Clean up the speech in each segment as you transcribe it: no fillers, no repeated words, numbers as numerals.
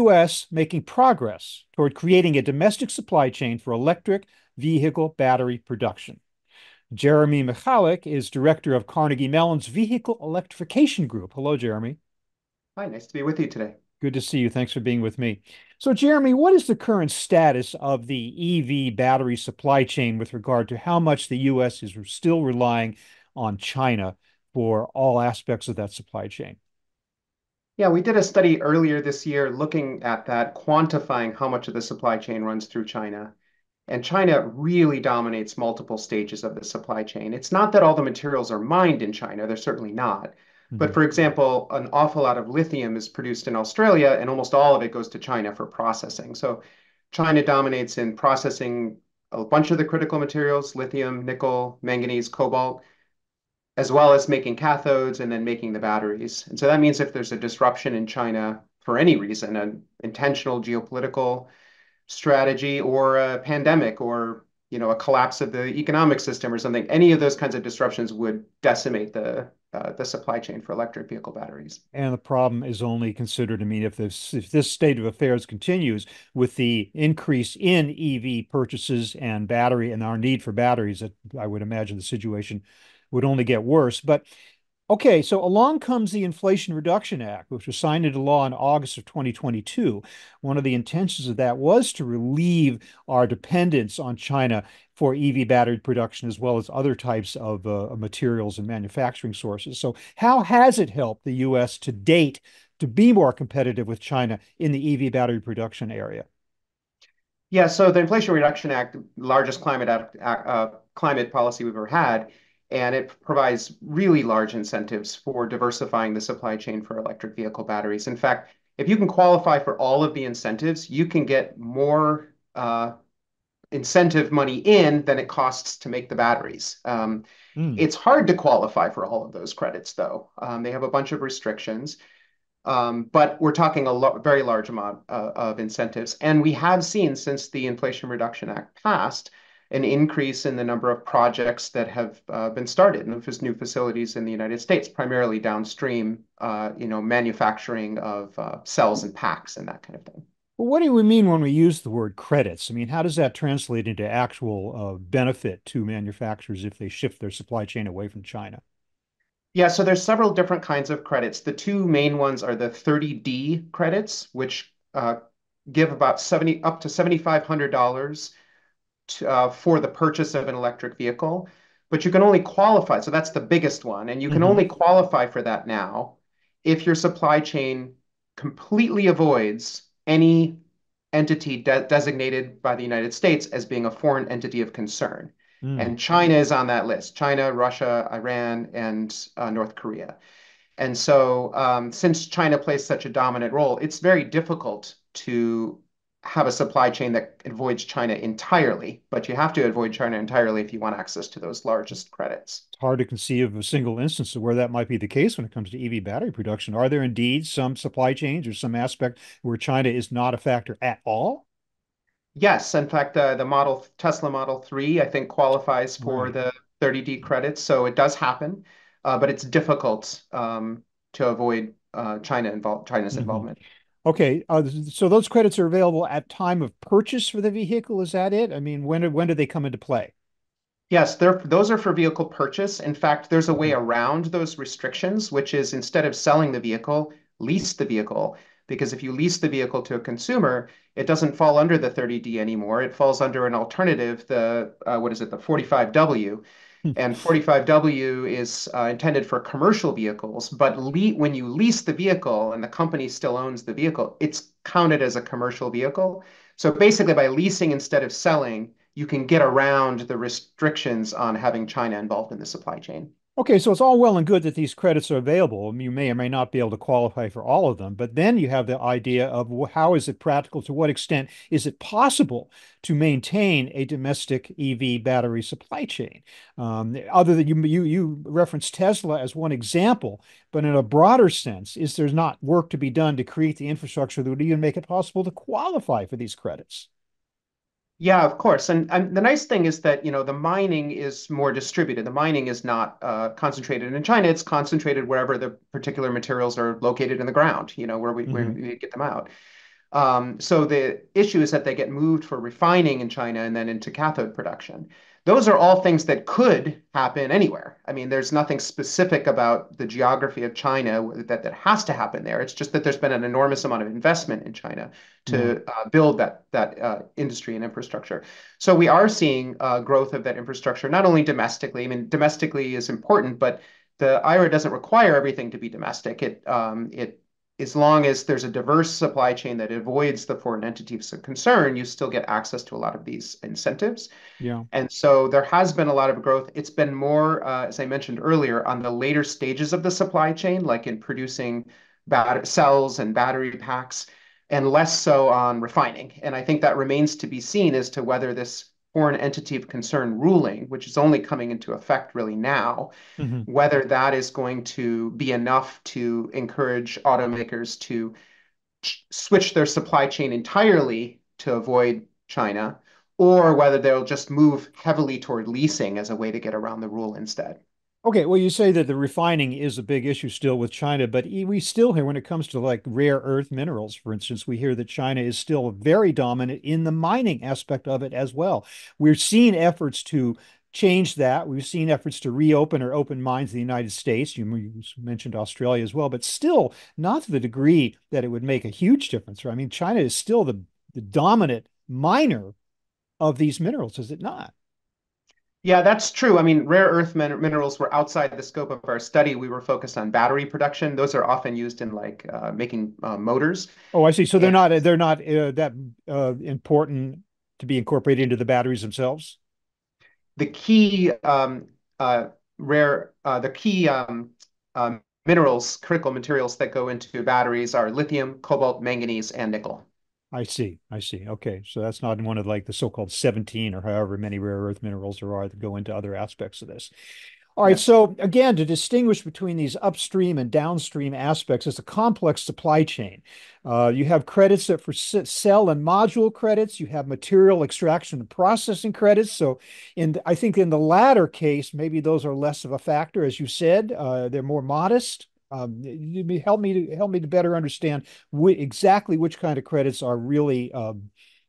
U.S. making progress toward creating a domestic supply chain for electric vehicle battery production. Jeremy Michalek is director of Carnegie Mellon's Vehicle Electrification Group. Hello, Jeremy. Hi, nice to be with you today. Good to see you. Thanks for being with me. So, Jeremy, what is the current status of the EV battery supply chain with regard to how much the U.S. is still relying on China for all aspects of that supply chain? Yeah, we did a study earlier this year looking at that, quantifying how much of the supply chain runs through China. And China really dominates multiple stages of the supply chain. It's not that all the materials are mined in China. They're certainly not. But for example, an awful lot of lithium is produced in Australia, and almost all of it goes to China for processing. So China dominates in processing a bunch of the critical materials, lithium, nickel, manganese, cobalt, as well as making cathodes and then making the batteries. And so that means if there's a disruption in China for any reason, an intentional geopolitical strategy or a pandemic or a collapse of the economic system or something, any of those kinds of disruptions would decimate the supply chain for electric vehicle batteries. And the problem is only considered, I mean, if this state of affairs continues with the increase in EV purchases and battery and our need for batteries, I would imagine the situation would only get worse. But okay, so along comes the Inflation Reduction Act, which was signed into law in August of 2022. One of the intentions of that was to relieve our dependence on China for EV battery production, as well as other types of materials and manufacturing sources. So how has it helped the U.S. to date to be more competitive with China in the EV battery production area? Yeah, so the Inflation Reduction Act, largest climate policy we've ever had, and it provides really large incentives for diversifying the supply chain for electric vehicle batteries. In fact, if you can qualify for all of the incentives, you can get more incentive money in than it costs to make the batteries. It's hard to qualify for all of those credits, though. They have a bunch of restrictions, but we're talking a very large amount of incentives. And we have seen, since the Inflation Reduction Act passed, an increase in the number of projects that have been started in new facilities in the United States, primarily downstream, manufacturing of cells and packs and that kind of thing. Well, what do we mean when we use the word credits? I mean, how does that translate into actual benefit to manufacturers if they shift their supply chain away from China? Yeah, so there's several different kinds of credits. The two main ones are the 30D credits, which give about up to $7,500 for the purchase of an electric vehicle, but you can only qualify. So that's the biggest one. And you can only qualify for that now if your supply chain completely avoids any entity designated by the United States as being a foreign entity of concern. And China is on that list: China, Russia, Iran, and North Korea. And so since China plays such a dominant role, it's very difficult to have a supply chain that avoids China entirely, but you have to avoid China entirely if you want access to those largest credits. It's hard to conceive of a single instance of where that might be the case when it comes to EV battery production. Are there indeed some supply chains or some aspect where China is not a factor at all? Yes. In fact, the Tesla Model 3, I think, qualifies for the 30D credits. So it does happen, but it's difficult to avoid China's involvement. Okay, so those credits are available at time of purchase for the vehicle, is that it? I mean, when do they come into play? Yes, those are for vehicle purchase. In fact, there's a way around those restrictions, which is, instead of selling the vehicle, lease the vehicle. Because if you lease the vehicle to a consumer, it doesn't fall under the 30D anymore. It falls under an alternative, the 45W. And 45W is intended for commercial vehicles, but when you lease the vehicle and the company still owns the vehicle, it's counted as a commercial vehicle. So basically, by leasing instead of selling, you can get around the restrictions on having China involved in the supply chain. Okay, so it's all well and good that these credits are available. You may or may not be able to qualify for all of them, but then you have the idea of, well, how is it practical? To what extent is it possible to maintain a domestic EV battery supply chain? Other than you referenced Tesla as one example, but in a broader sense, is there not work to be done to create the infrastructure that would even make it possible to qualify for these credits? Yeah, of course. And the nice thing is that, the mining is more distributed. The mining is not concentrated in China. It's concentrated wherever the particular materials are located in the ground, where we get them out. So the issue is that they get moved for refining in China and then into cathode production. Those are all things that could happen anywhere. I mean, there's nothing specific about the geography of China that has to happen there. It's just that there's been an enormous amount of investment in China to build that industry and infrastructure. So we are seeing growth of that infrastructure, not only domestically. I mean, domestically is important, but the IRA doesn't require everything to be domestic. As long as there's a diverse supply chain that avoids the foreign entities of concern, you still get access to a lot of these incentives. Yeah. And so there has been a lot of growth. It's been more, as I mentioned earlier, on the later stages of the supply chain, like in producing cells and battery packs, and less so on refining. And I think that remains to be seen as to whether this foreign entity of concern ruling, which is only coming into effect really now, whether that is going to be enough to encourage automakers to switch their supply chain entirely to avoid China, or whether they'll just move heavily toward leasing as a way to get around the rule instead. Okay, well, you say that the refining is a big issue still with China, but we still hear when it comes to like rare earth minerals, for instance, we hear that China is still very dominant in the mining aspect of it as well. We're seeing efforts to change that. We've seen efforts to reopen or open mines in the United States. You mentioned Australia as well, but still not to the degree that it would make a huge difference. I mean, China is still the dominant miner of these minerals, is it not? Yeah, that's true. I mean, rare earth minerals were outside the scope of our study. We were focused on battery production. Those are often used in like making motors. Oh, I see. So they're not that important to be incorporated into the batteries themselves. The key minerals, critical materials that go into batteries are lithium, cobalt, manganese, and nickel. I see. I see. Okay. So that's not in one of like the so-called 17 or however many rare earth minerals there are that go into other aspects of this. All right. Yeah. So again, to distinguish between these upstream and downstream aspects, it's a complex supply chain. You have credits that for cell and module credits, you have material extraction and processing credits. So I think in the latter case, maybe those are less of a factor, as you said, they're more modest. Help me to better understand exactly which kind of credits are really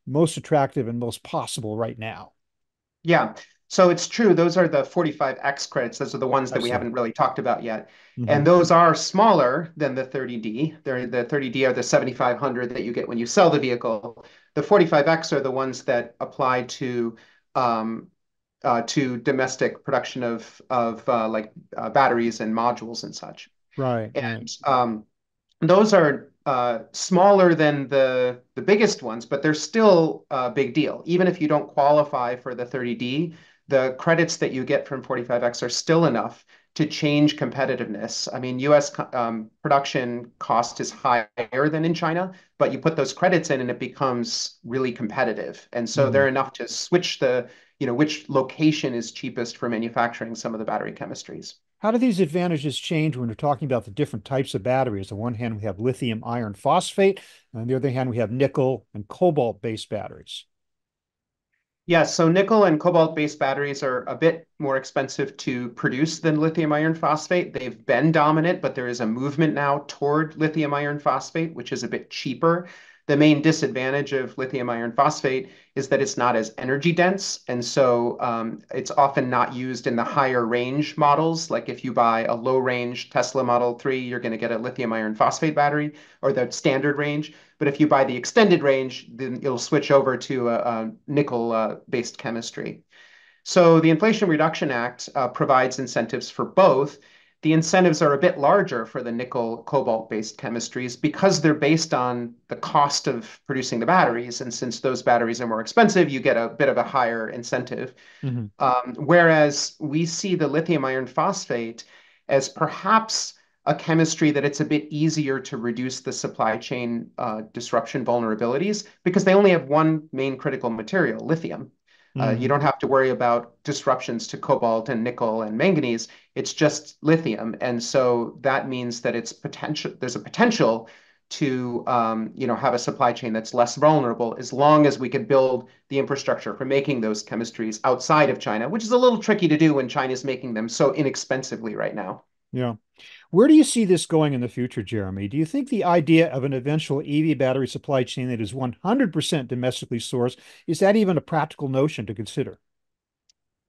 most attractive and most possible right now. Yeah, so it's true. Those are the 45X credits. Those are the ones that we haven't really talked about yet. And those are smaller than the 30D. The 30D are the 7,500 that you get when you sell the vehicle. The 45X are the ones that apply to domestic production of batteries and modules and such. Right. And those are smaller than the biggest ones, but they're still a big deal. Even if you don't qualify for the 30D, the credits that you get from 45X are still enough to change competitiveness. I mean, U.S. Production cost is higher than in China, but you put those credits in and it becomes really competitive. And so they're enough to switch which location is cheapest for manufacturing some of the battery chemistries. How do these advantages change when we're talking about the different types of batteries? On one hand, we have lithium iron phosphate. On the other hand, we have nickel and cobalt-based batteries. Yes, so nickel and cobalt-based batteries are a bit more expensive to produce than lithium iron phosphate. They've been dominant, but there is a movement now toward lithium iron phosphate, which is a bit cheaper. The main disadvantage of lithium iron phosphate is that it's not as energy dense. And so it's often not used in the higher range models. Like if you buy a low range Tesla Model 3, you're going to get a lithium iron phosphate battery or the standard range. But if you buy the extended range, then it'll switch over to a nickel based chemistry. So the Inflation Reduction Act provides incentives for both. The incentives are a bit larger for the nickel cobalt-based chemistries because they're based on the cost of producing the batteries. And since those batteries are more expensive, you get a bit of a higher incentive. Whereas we see the lithium iron phosphate as perhaps a chemistry that it's a bit easier to reduce the supply chain disruption vulnerabilities because they only have one main critical material, lithium. You don't have to worry about disruptions to cobalt and nickel and manganese. It's just lithium. And so that means that there's a potential to have a supply chain that's less vulnerable as long as we could build the infrastructure for making those chemistries outside of China, which is a little tricky to do when China's making them so inexpensively right now. Yeah. Where do you see this going in the future, Jeremy? Do you think the idea of an eventual EV battery supply chain that is 100% domestically sourced, is that even a practical notion to consider?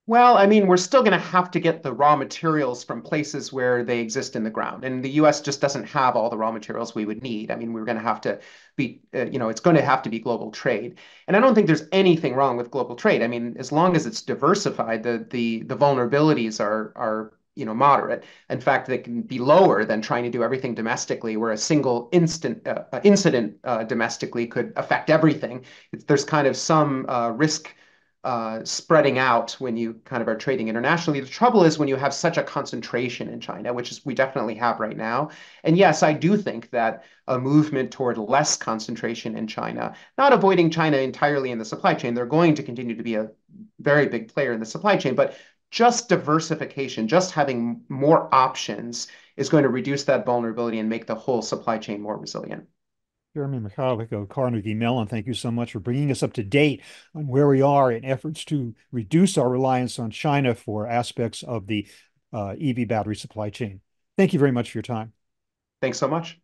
Well, I mean, we're still going to have to get the raw materials from places where they exist in the ground. And the U.S. just doesn't have all the raw materials we would need. I mean, we're going to have to be, it's going to have to be global trade. And I don't think there's anything wrong with global trade. I mean, as long as it's diversified, the vulnerabilities are moderate. In fact, they can be lower than trying to do everything domestically, where a single incident domestically could affect everything. There's kind of some risk spreading out when you kind of are trading internationally. The trouble is when you have such a concentration in China, which is we definitely have right now. And yes, I do think that a movement toward less concentration in China, not avoiding China entirely in the supply chain, they're going to continue to be a very big player in the supply chain, but just diversification, just having more options is going to reduce that vulnerability and make the whole supply chain more resilient. Jeremy Michalek of Carnegie Mellon, thank you so much for bringing us up to date on where we are in efforts to reduce our reliance on China for aspects of the EV battery supply chain. Thank you very much for your time. Thanks so much.